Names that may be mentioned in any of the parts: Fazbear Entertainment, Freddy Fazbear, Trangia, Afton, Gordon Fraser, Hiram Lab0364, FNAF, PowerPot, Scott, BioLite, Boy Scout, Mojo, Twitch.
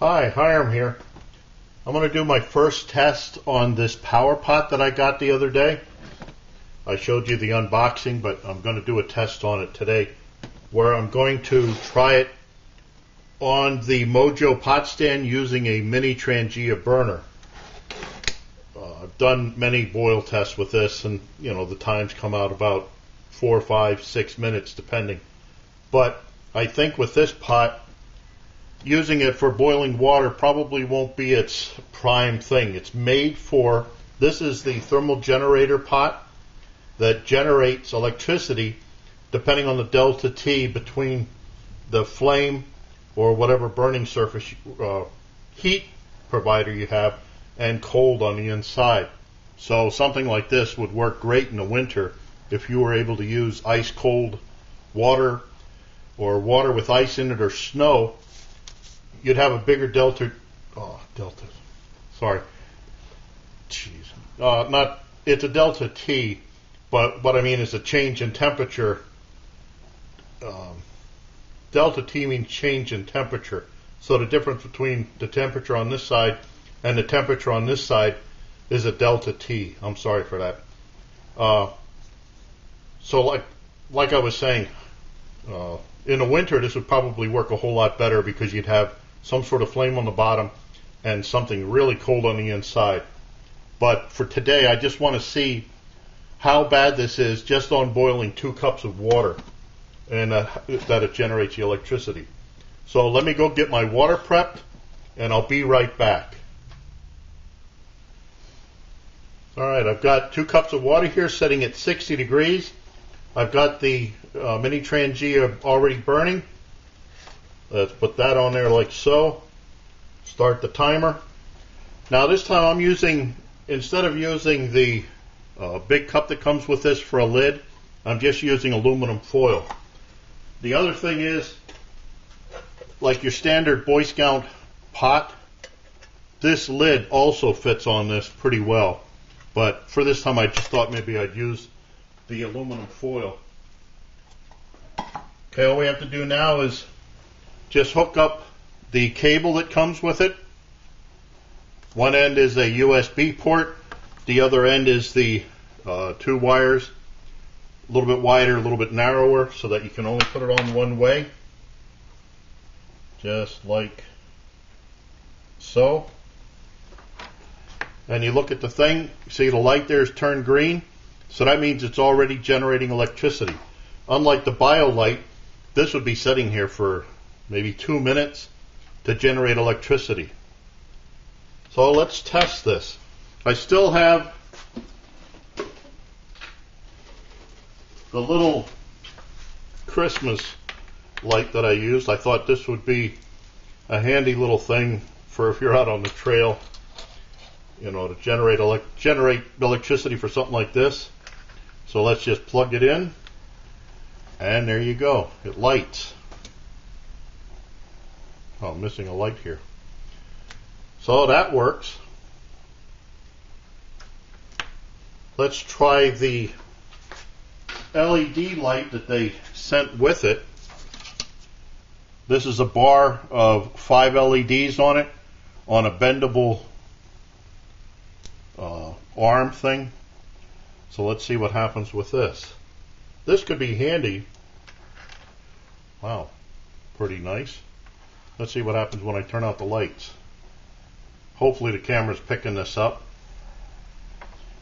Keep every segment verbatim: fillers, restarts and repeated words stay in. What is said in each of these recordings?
Hi, Hiram here. I'm going to do my first test on this PowerPot that I got the other day. I showed you the unboxing, but I'm going to do a test on it today where I'm going to try it on the Mojo pot stand using a mini Trangia burner. Uh, I've done many boil tests with this, and you know the times come out about four, five, six minutes depending. But I think with this pot, using it for boiling water probably won't be its prime thing. It's made for, this is the thermal generator pot that generates electricity depending on the delta T between the flame or whatever burning surface uh, heat provider you have and cold on the inside. So something like this would work great in the winter if you were able to use ice cold water or water with ice in it or snow. You'd have a bigger delta, oh, delta, sorry, jeez, uh, not, it's a delta T, but what I mean is a change in temperature. Um, delta T means change in temperature, so the difference between the temperature on this side and the temperature on this side is a delta T. I'm sorry for that. Uh, so like, like I was saying, uh, in the winter this would probably work a whole lot better because you'd have some sort of flame on the bottom and something really cold on the inside. But for today, I just want to see how bad this is just on boiling two cups of water and uh, that it generates the electricity. So let me go get my water prepped and I'll be right back. Alright, I've got two cups of water here setting at sixty degrees. I've got the uh, mini Trangia already burning. Let's put that on there like so. Start the timer. Now this time I'm using, instead of using the uh, big cup that comes with this for a lid, I'm just using aluminum foil. The other thing is, like your standard Boy Scout pot, this lid also fits on this pretty well. But for this time I just thought maybe I'd use the aluminum foil. Okay, all we have to do now is just hook up the cable that comes with it. One end is a U S B port, the other end is the uh, two wires, a little bit wider, a little bit narrower, so that you can only put it on one way, just like so. And you look at the thing, see the light there is turned green, so that means it's already generating electricity. Unlike the BioLite, this would be sitting here for maybe two minutes to generate electricity. So let's test this. I still have the little Christmas light that I used. I thought this would be a handy little thing for if you're out on the trail, you know, to generate elect generate electricity for something like this. So let's just plug it in, and there you go, it lights. Oh, I'm missing a light here. So that works. Let's try the L E D light that they sent with it. This is a bar of five L E Ds on it, on a bendable uh, arm thing. So let's see what happens with this. This could be handy. Wow, pretty nice. Let's see what happens when I turn out the lights. Hopefully the camera's picking this up.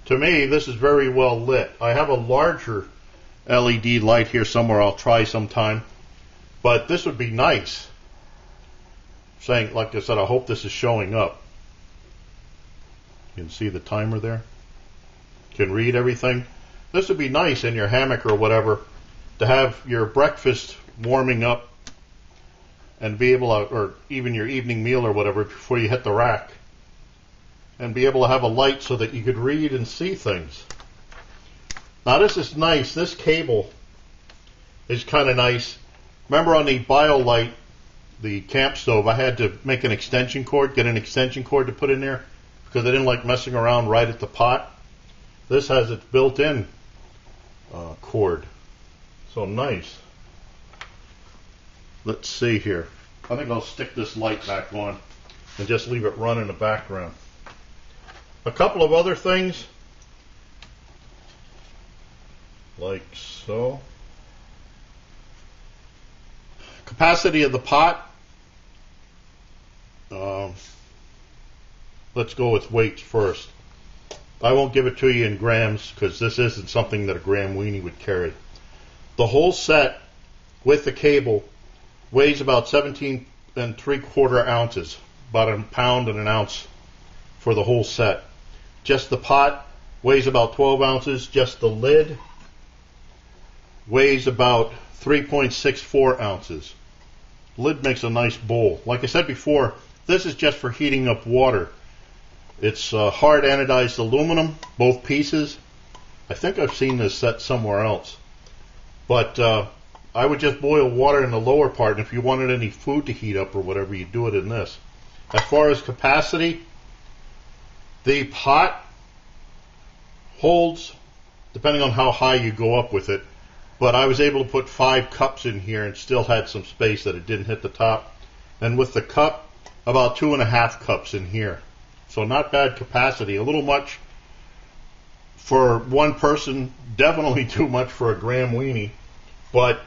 To me, this is very well lit. I have a larger L E D light here somewhere I'll try sometime. But this would be nice. Saying, like I said, I hope this is showing up. You can see the timer there. Can read everything. This would be nice in your hammock or whatever to have your breakfast warming up and be able to, or even your evening meal or whatever before you hit the rack, and be able to have a light so that you could read and see things. Now this is nice. This cable is kind of nice. Remember on the BioLite, the camp stove, I had to make an extension cord, get an extension cord to put in there because I didn't like messing around right at the pot. This has its built-in uh, cord, so nice. Let's see here. I think I'll stick this light back on. and just leave it run in the background. A couple of other things, like so. Capacity of the pot. Um, let's go with weights first. I won't give it to you in grams because this isn't something that a gram weenie would carry. The whole set with the cable weighs about seventeen and three quarter ounces, about a pound and an ounce for the whole set. Just the pot weighs about twelve ounces. Just the lid weighs about three point six four ounces. Lid makes a nice bowl. Like I said before, this is just for heating up water. It's uh, hard anodized aluminum, both pieces. I think I've seen this set somewhere else. But uh, I would just boil water in the lower part, and if you wanted any food to heat up or whatever, you do it in this. As far as capacity, the pot holds, depending on how high you go up with it, but I was able to put five cups in here and still had some space that it didn't hit the top. And with the cup, about two and a half cups in here. So not bad capacity. A little much for one person, definitely too much for a gram weenie. But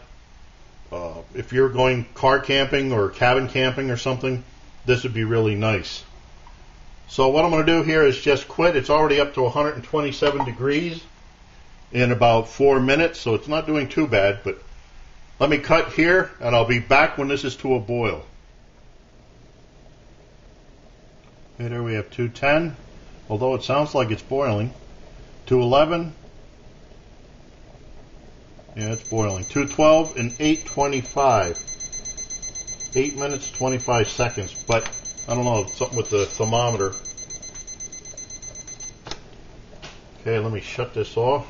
uh, if you're going car camping or cabin camping or something, this would be really nice. So what I'm going to do here is just quit. It's already up to one hundred twenty-seven degrees. In about four minutes, so it's not doing too bad, but let me cut here and I'll be back when this is to a boil. Okay, there we have two ten, although it sounds like it's boiling. two eleven, yeah, it's boiling. two twelve and eight twenty-five, eight minutes twenty-five seconds, but I don't know, something with the thermometer. Okay, let me shut this off.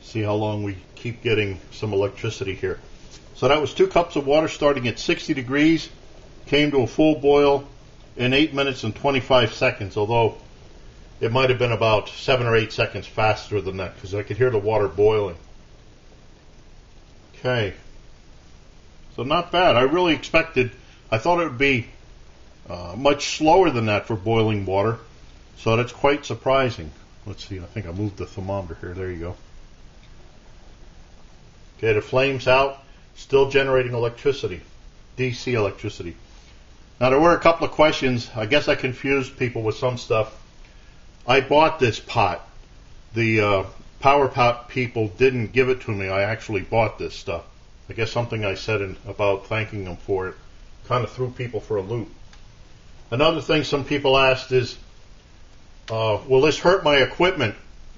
See how long we keep getting some electricity here. So that was two cups of water starting at sixty degrees, came to a full boil in eight minutes and twenty-five seconds, although it might have been about seven or eight seconds faster than that because I could hear the water boiling. Okay, so not bad. I really expected, I thought it would be uh, much slower than that for boiling water, so that's quite surprising. Let's see, I think I moved the thermometer here. There you go. Okay, the flame's out, still generating electricity, D C electricity. Now, there were a couple of questions. I guess I confused people with some stuff. I bought this pot. The uh, PowerPot people didn't give it to me. I actually bought this stuff. I guess something I said in, about thanking them for it kind of threw people for a loop. Another thing some people asked is, uh, will this hurt my equipment?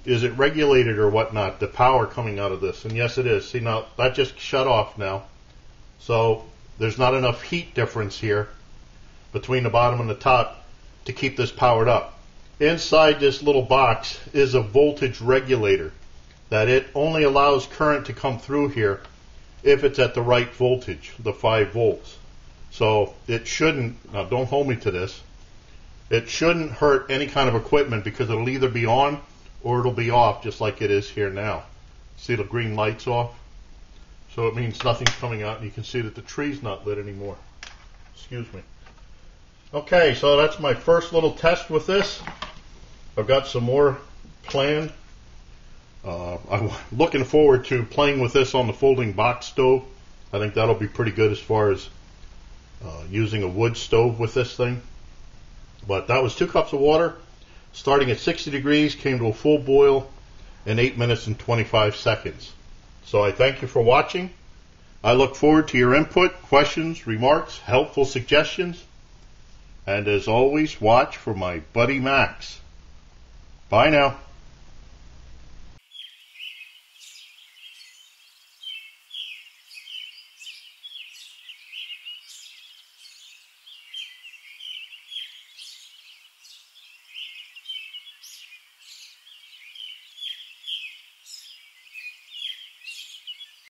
Is it regulated or whatnot, the power coming out of this? And yes, it is. See, now that just shut off now. So there's not enough heat difference here between the bottom and the top to keep this powered up. Inside this little box is a voltage regulator that it only allows current to come through here if it's at the right voltage, the five volts. So it shouldn't, now don't hold me to this, it shouldn't hurt any kind of equipment because it'll either be on or it'll be off, just like it is here now. See, the green light's off, so it means nothing's coming out, and you can see that the tree's not lit anymore. Excuse me. Okay, so that's my first little test with this. I've got some more planned. Uh, I'm looking forward to playing with this on the folding box stove. I think that'll be pretty good as far as uh, using a wood stove with this thing. But that was two cups of water. Starting at sixty degrees, came to a full boil in eight minutes and twenty-five seconds. So I thank you for watching. I look forward to your input, questions, remarks, helpful suggestions. And as always, watch for my buddy Max. Bye now.